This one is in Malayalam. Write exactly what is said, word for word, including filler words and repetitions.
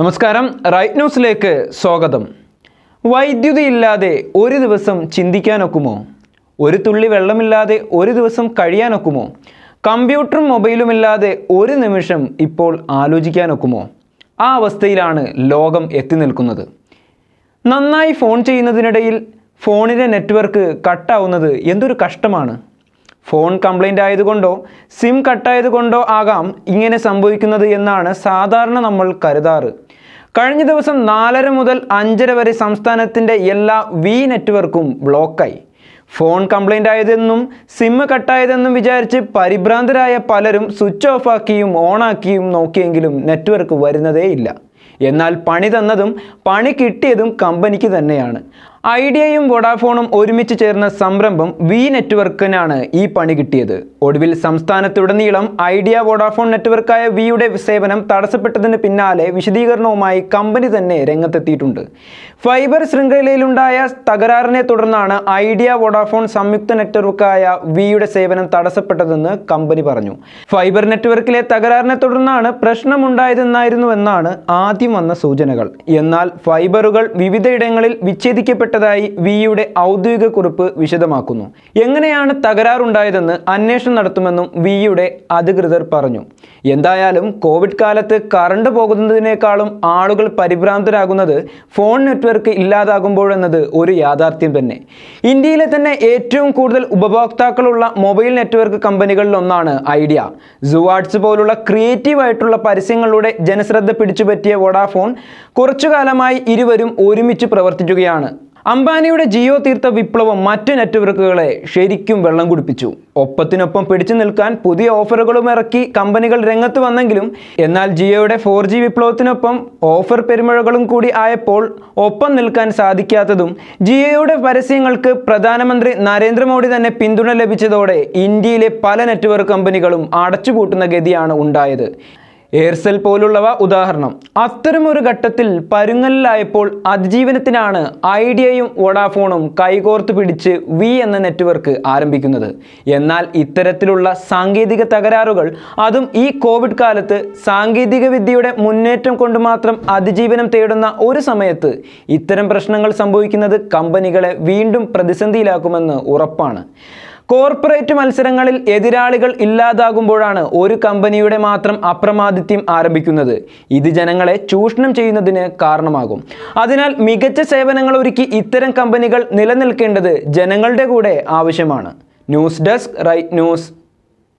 നമസ്കാരം റൈറ്റ് ന്യൂസിലേക്ക് സ്വാഗതം. വൈദ്യുതി ഇല്ലാതെ ഒരു ദിവസം ചിന്തിക്കാനൊക്കുമോ? ഒരു തുള്ളി വെള്ളമില്ലാതെ ഒരു ദിവസം കഴിയാനൊക്കുമോ? കമ്പ്യൂട്ടറും മൊബൈലുമില്ലാതെ ഒരു നിമിഷം ഇപ്പോൾ ആലോചിക്കാനൊക്കുമോ? ആ അവസ്ഥയിലാണ് ലോകം എത്തി നിൽക്കുന്നത്. നന്നായി ഫോൺ ചെയ്യുന്നതിനിടയിൽ ഫോണിൻ്റെ നെറ്റ്വർക്ക് കട്ടാവുന്നത് എന്തൊരു കഷ്ടമാണ്. ഫോൺ കംപ്ലൈൻ്റ് ആയതുകൊണ്ടോ സിം കട്ടായതുകൊണ്ടോ ആകാം ഇങ്ങനെ സംഭവിക്കുന്നത് എന്നാണ് സാധാരണ നമ്മൾ കരുതാറ്. കഴിഞ്ഞ ദിവസം നാലര മുതൽ അഞ്ചര വരെ സംസ്ഥാനത്തിൻ്റെ എല്ലാ വി നെറ്റ്വർക്കും ബ്ലോക്കായി. ഫോൺ കംപ്ലൈൻ്റ് ആയതെന്നും സിം കട്ടായതെന്നും വിചാരിച്ച് പരിഭ്രാന്തരായ പലരും സ്വിച്ച് ഓഫാക്കിയും ഓണാക്കിയും നോക്കിയെങ്കിലും നെറ്റ്വർക്ക് വരുന്നതേ ഇല്ല. എന്നാൽ പണി തന്നതും പണി കിട്ടിയതും കമ്പനിക്ക് തന്നെയാണ്. ഐഡിയയും വോഡാഫോണും ഒരുമിച്ച് ചേർന്ന സംരംഭം വി നെറ്റ്വർക്കിനാണ് ഈ പണി കിട്ടിയത്. ഒടുവിൽ സംസ്ഥാനത്തുടനീളം ഐഡിയ വോഡാഫോൺ നെറ്റ്വർക്കായ വിയുടെ സേവനം തടസ്സപ്പെട്ടതിന് പിന്നാലെ വിശദീകരണവുമായി കമ്പനി തന്നെ രംഗത്തെത്തിയിട്ടുണ്ട്. ഫൈബർ ശൃംഖലയിലുണ്ടായ തകരാറിനെ തുടർന്നാണ് ഐഡിയ വോഡാഫോൺ സംയുക്ത നെറ്റ്വർക്കായ വിയുടെ സേവനം തടസ്സപ്പെട്ടതെന്ന് കമ്പനി പറഞ്ഞു. ഫൈബർ നെറ്റ്വർക്കിലെ തകരാറിനെ തുടർന്നാണ് പ്രശ്നമുണ്ടായതെന്നായിരുന്നുവെന്നാണ് ആദ്യം വന്ന സൂചനകൾ. എന്നാൽ ഫൈബറുകൾ വിവിധയിടങ്ങളിൽ വിച്ഛേദിക്കപ്പെട്ട ായി വിയുടെ ഔദ്യോഗിക കുറിപ്പ് വിശദമാക്കുന്നു. എങ്ങനെയാണ് തകരാറുണ്ടായതെന്ന് അന്വേഷണം നടത്തുമെന്നും വിയുടെ അധികൃതർ പറഞ്ഞു. എന്തായാലും കോവിഡ് കാലത്ത് കറണ്ട് പോകുന്നതിനേക്കാളും ആളുകൾ പരിഭ്രാന്തരാകുന്നത് ഫോൺ നെറ്റ്വർക്ക് ഇല്ലാതാകുമ്പോഴെന്നത് ഒരു യാഥാർത്ഥ്യം തന്നെ. ഇന്ത്യയിലെ തന്നെ ഏറ്റവും കൂടുതൽ ഉപഭോക്താക്കളുള്ള മൊബൈൽ നെറ്റ്വർക്ക് കമ്പനികളിൽ ഒന്നാണ് ഐഡിയ. സുവാട്സ് പോലുള്ള ക്രിയേറ്റീവ് ആയിട്ടുള്ള പരസ്യങ്ങളുടെ ജനശ്രദ്ധ പിടിച്ചുപറ്റിയ വോഡാഫോൺ കുറച്ചുകാലമായി ഇരുവരും ഒരുമിച്ച് പ്രവർത്തിക്കുകയാണ്. അംബാനിയുടെ ജിയോ തീർത്ത വിപ്ലവം മറ്റ് നെറ്റ്വർക്കുകളെ ശരിക്കും വെള്ളം കുടിപ്പിച്ചു. ഒപ്പത്തിനൊപ്പം പിടിച്ചു നിൽക്കാൻ പുതിയ ഓഫറുകളും ഇറക്കി കമ്പനികൾ രംഗത്ത് വന്നെങ്കിലും എന്നാൽ ജിയോയുടെ ഫോർ ജി വിപ്ലവത്തിനൊപ്പം ഓഫർ പെരുമഴകളും കൂടി ആയപ്പോൾ ഒപ്പം നിൽക്കാൻ സാധിക്കാത്തതും ജിയോയുടെ പരസ്യങ്ങൾക്ക് പ്രധാനമന്ത്രി നരേന്ദ്രമോദി തന്നെ പിന്തുണ ലഭിച്ചതോടെ ഇന്ത്യയിലെ പല നെറ്റ്വർക്ക് കമ്പനികളും അടച്ചുപൂട്ടുന്ന ഗതിയാണ് ഉണ്ടായത്. എയർസെൽ പോലുള്ളവ ഉദാഹരണം. അത്തരമൊരു ഘട്ടത്തിൽ പരുങ്ങലിലായപ്പോൾ അതിജീവനത്തിനാണ് ഐഡിയയും വോഡാഫോണും കൈകോർത്ത് പിടിച്ച് വി എന്ന നെറ്റ്വർക്ക് ആരംഭിക്കുന്നത്. എന്നാൽ ഇത്തരത്തിലുള്ള സാങ്കേതിക തകരാറുകൾ, അതും ഈ കോവിഡ് കാലത്ത്, സാങ്കേതിക വിദ്യയുടെ മുന്നേറ്റം കൊണ്ട് മാത്രം അതിജീവനം തേടുന്ന ഒരു സമയത്ത് ഇത്തരം പ്രശ്നങ്ങൾ സംഭവിക്കുന്നത് കമ്പനികളെ വീണ്ടും പ്രതിസന്ധിയിലാക്കുമെന്ന് ഉറപ്പാണ്. കോർപ്പറേറ്റ് മത്സരങ്ങളിൽ എതിരാളികൾ ഇല്ലാതാകുമ്പോഴാണ് ഒരു കമ്പനിയുടെ മാത്രം അപ്രമാദിത്യം ആരംഭിക്കുന്നത്. ഇത് ജനങ്ങളെ ചൂഷണം ചെയ്യുന്നതിന് കാരണമാകും. അതിനാൽ മികച്ച സേവനങ്ങൾ ഒരുക്കി ഇത്തരം കമ്പനികൾ നിലനിൽക്കേണ്ടത് ജനങ്ങളുടെ കൂടെ ആവശ്യമാണ്. News desk right news.